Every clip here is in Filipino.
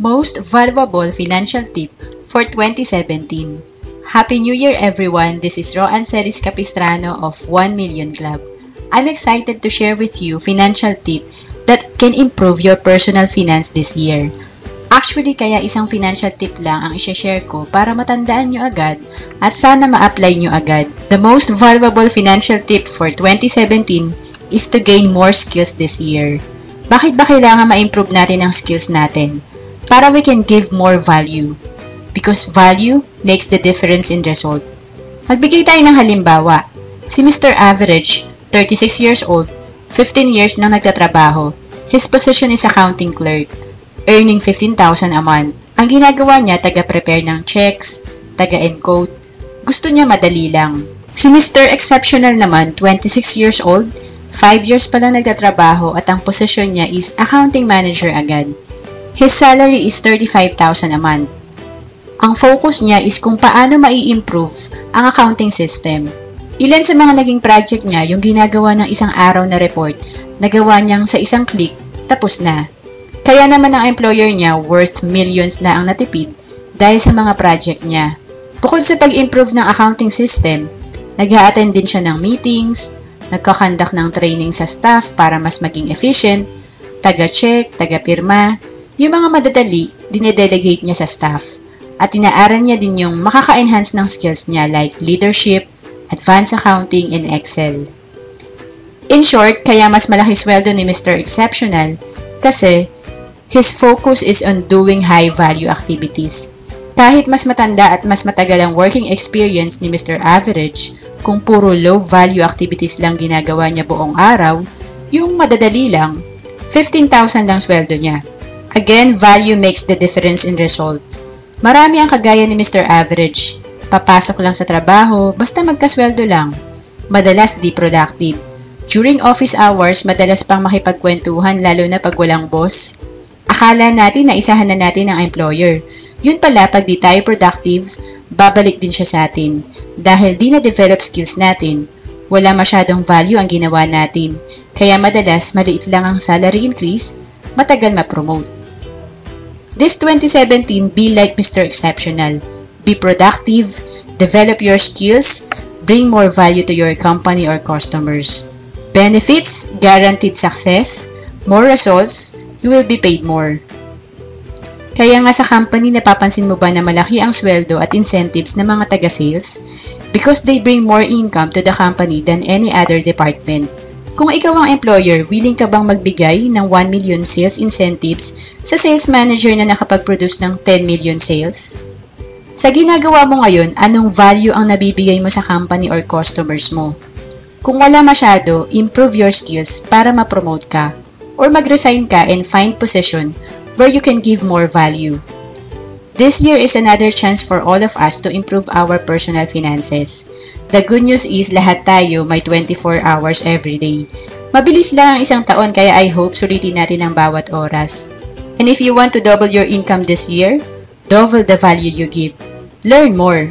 Most Valuable Financial Tip for 2017. Happy New Year, everyone! This is Roann Celis Capistrano of 1 Million Club. I'm excited to share with you financial tip that can improve your personal finance this year. Actually, kaya isang financial tip lang ang i-share ko para matandaan nyo agad at sana ma-apply nyo agad. The most valuable financial tip for 2017 is to gain more skills this year. Bakit ba kailangan ma-improve natin ang skills natin? Para we can give more value. Because value makes the difference in result. Magbigay tayo ng halimbawa. Si Mr. Average, 36 years old, 15 years nang nagtatrabaho. His position is accounting clerk. Earning 15,000 a month. Ang ginagawa niya, taga-prepare ng checks, taga-encode. Gusto niya madali lang. Si Mr. Exceptional naman, 26 years old, 5 years pa lang nagtatrabaho at ang posisyon niya is accounting manager agad. His salary is 35,000 a month. Ang focus niya is kung paano mai-improve ang accounting system. Ilan sa mga naging project niya yung ginagawa ng isang araw na report, nagawa niyang sa isang click, tapos na. Kaya naman ang employer niya worth millions na ang natipid dahil sa mga project niya. Bukod sa pag-improve ng accounting system, nag-a-attend din siya ng meetings, nagkakandak ng training sa staff para mas maging efficient, taga-check, taga-pirma. Yung mga madadali, dinedelegate niya sa staff. At inaaral niya din yung makaka-enhance ng skills niya like leadership, advanced accounting, and Excel. In short, kaya mas malaki sweldo ni Mr. Exceptional kasi his focus is on doing high-value activities. Kahit mas matanda at mas matagal ang working experience ni Mr. Average, kung puro low-value activities lang ginagawa niya buong araw, yung madadali lang, 15,000 lang sweldo niya. Again, value makes the difference in result. Marami ang kagaya ni Mr. Average. Papasok lang sa trabaho, basta magkasweldo lang. Madalas di productive. During office hours, madalas pang makipagkwentuhan lalo na pag walang boss. Akala natin na isahan na natin ang employer. Yun pala, pag di tayo productive, babalik din siya sa atin. Dahil di na-develop skills natin, wala masyadong value ang ginawa natin. Kaya madalas, maliit lang ang salary increase, matagal ma-promote. This 2017, be like Mr. Exceptional. Be productive, develop your skills, bring more value to your company or customers. Benefits, guaranteed success, more results, you will be paid more. Kaya nga sa company, napapansin mo ba na malaki ang sweldo at incentives ng mga taga-sales? Because they bring more income to the company than any other department. Kung ikaw ang employer, willing ka bang magbigay ng 1 million sales incentives sa sales manager na nakapag-produce ng 10 million sales? Sa ginagawa mo ngayon, anong value ang nabibigay mo sa company or customers mo? Kung wala masyado, improve your skills para ma-promote ka. Or mag-resign ka and find position where you can give more value. This year is another chance for all of us to improve our personal finances. The good news is lahat tayo may 24 hours every day. Mabilis lang ang isang taon kaya I hope sulitin natin ang bawat oras. And if you want to double your income this year, double the value you give. Learn more.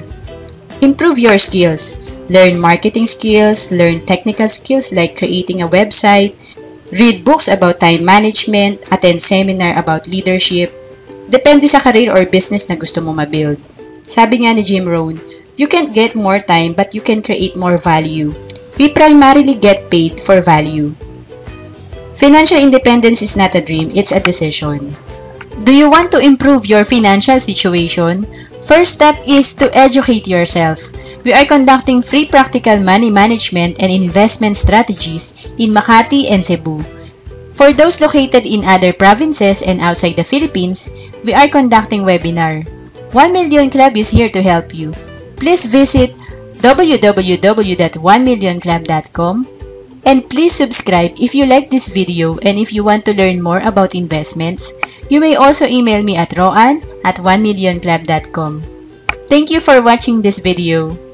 Improve your skills. Learn marketing skills, learn technical skills like creating a website, read books about time management, attend seminar about leadership. Depende sa career or business na gusto mo ma-build. Sabi nga ni Jim Rohn, you can't get more time but you can create more value. We primarily get paid for value. Financial independence is not a dream, it's a decision. Do you want to improve your financial situation? First step is to educate yourself. We are conducting free practical money management and investment strategies in Makati and Cebu. For those located in other provinces and outside the Philippines, we are conducting webinar. 1 Million Club is here to help you. Please visit www.1millionclub.com and please subscribe if you like this video and if you want to learn more about investments. You may also email me at roann@1millionclub.com. Thank you for watching this video.